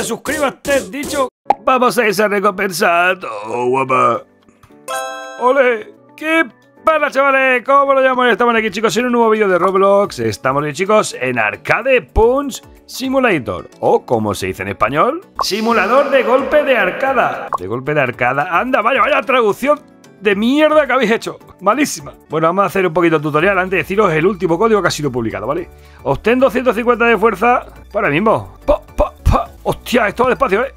de suscríbete, dicho. Vamos a esa recompensa, oh, guapa. Ole, qué para chavales, ¿cómo lo llaman? Estamos aquí, chicos, en un nuevo vídeo de Roblox. Estamos aquí, chicos, en Arcade Punch Simulator, o como se dice en español, simulador de golpe de arcada. De golpe de arcada, anda, vaya, vaya traducción de mierda que habéis hecho, malísima. Bueno, vamos a hacer un poquito de tutorial antes de deciros el último código que ha sido publicado, ¿vale? Obtén 250 de fuerza para el mismo. Pa, pa, pa. Hostia, esto va despacio, ¿eh?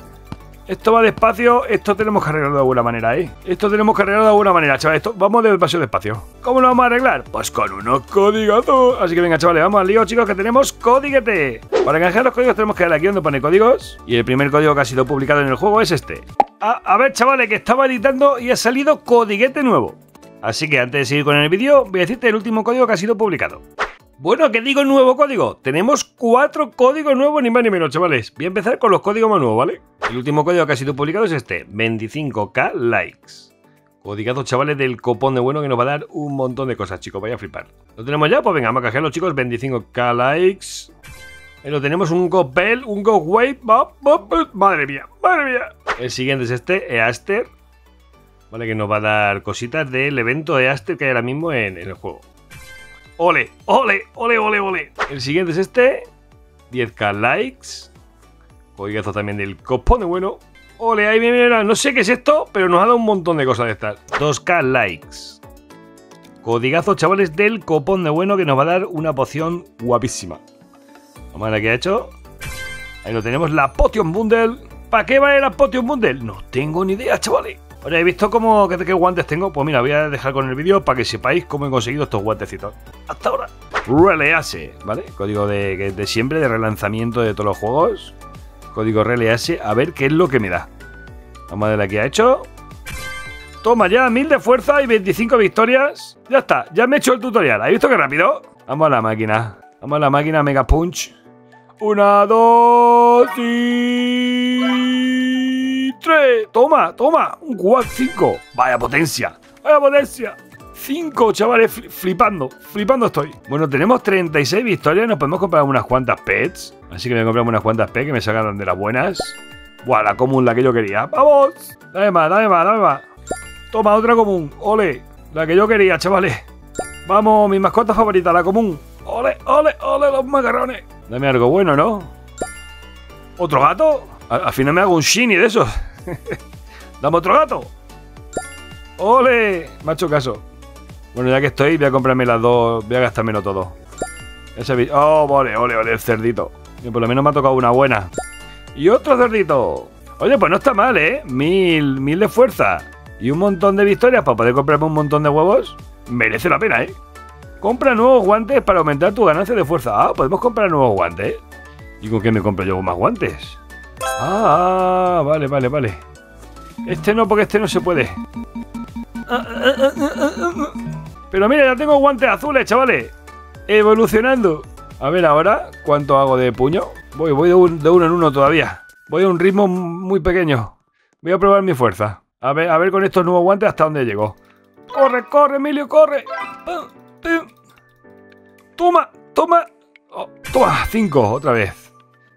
Esto va despacio, esto tenemos que arreglarlo de alguna manera, ¿eh? Esto tenemos que arreglarlo de alguna manera, chavales. Esto, vamos despacio, despacio. ¿Cómo lo vamos a arreglar? Pues con unos códigos. Así que venga, chavales, vamos al lío, chicos, que tenemos codiguete. Para canjear los códigos tenemos que darle aquí donde pone códigos. Y el primer código que ha sido publicado en el juego es este. A ver, chavales, que estaba editando y ha salido codiguete nuevo. Así que antes de seguir con el vídeo, voy a decirte el último código que ha sido publicado. Bueno, ¿qué digo nuevo código? Tenemos 4 códigos nuevos, ni más ni menos, chavales. Voy a empezar con los códigos más nuevos, ¿vale? El último código que ha sido publicado es este, 25k likes. Codigados, chavales, del copón de bueno, que nos va a dar un montón de cosas, chicos. Vaya a flipar. ¿Lo tenemos ya? Pues venga, vamos a cajearlo, chicos, 25k likes. Ahí lo tenemos, un go bell, un go wave. Madre mía, madre mía. El siguiente es este, Easter. Vale, que nos va a dar cositas del evento de Easter que hay ahora mismo en el juego. Ole, ole, ole, ole, ole. El siguiente es este, 10k likes. Codigazo también del copón de bueno. Ole, ahí viene, no sé qué es esto, pero nos ha dado un montón de cosas de estas. 2k likes. Codigazo, chavales, del copón de bueno, que nos va a dar una poción guapísima. Vamos a ver qué ha hecho. Ahí lo tenemos, la potion bundle. ¿Para qué vale la potion bundle? No tengo ni idea, chavales. Oye, ¿he visto cómo qué guantes tengo? Pues mira, voy a dejar con el vídeo para que sepáis cómo he conseguido estos guantecitos. Hasta ahora. Release, ¿vale? Código de siempre, de relanzamiento de todos los juegos. Código Release, a ver qué es lo que me da. Vamos a ver la que ha hecho. Toma ya, 1000 de fuerza y 25 victorias. Ya está, ya me he hecho el tutorial. ¿Has visto qué rápido? Vamos a la máquina. Vamos a la máquina Mega Punch. 1, 2 y 3. Toma, toma. Un 5. Vaya potencia. Vaya potencia. 5, chavales, flipando. Flipando estoy. Bueno, tenemos 36 victorias. Nos podemos comprar unas cuantas pets. Así que me compramos unas cuantas pets que me sacaron de las buenas. Buah, la común, la que yo quería. ¡Vamos! Dame más, dame más, dame más. Toma, otra común. Ole. La que yo quería, chavales. Vamos, mi mascota favorita, la común. Ole, ole, ole, los macarrones. Dame algo bueno, ¿no? ¿Otro gato? Al final me hago un shiny de esos. Dame otro gato. ¡Ole! Me ha hecho caso. Bueno, ya que estoy, voy a comprarme las dos. Voy a gastármelo todo. Ese... ¡Oh, ole, ole, ole! El cerdito. Por lo menos me ha tocado una buena. Y otro cerdito. Oye, pues no está mal, ¿eh? 1000 de fuerza. Y un montón de victorias para poder comprarme un montón de huevos. Merece la pena, ¿eh? Compra nuevos guantes para aumentar tu ganancia de fuerza. Ah, podemos comprar nuevos guantes. ¿Y con qué me compro yo más guantes? Ah, vale, vale, vale. Este no, porque este no se puede. Pero mira, ya tengo guantes azules, chavales. Evolucionando. A ver ahora, ¿cuánto hago de puño? Voy de uno en uno todavía. Voy a un ritmo muy pequeño. Voy a probar mi fuerza. A ver con estos nuevos guantes hasta dónde llego. ¡Corre, corre, Emilio, corre! ¡Toma, toma! Oh, ¡toma! 5, otra vez.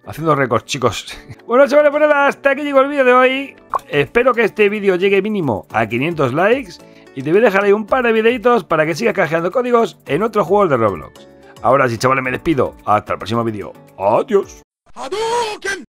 Haciendo récords, chicos. Bueno, chavales, pues nada, hasta aquí llegó el vídeo de hoy. Espero que este vídeo llegue mínimo a 500 likes. Y te voy a dejar ahí un par de videitos para que sigas canjeando códigos en otros juegos de Roblox. Ahora sí, chavales, me despido. Hasta el próximo vídeo. Adiós.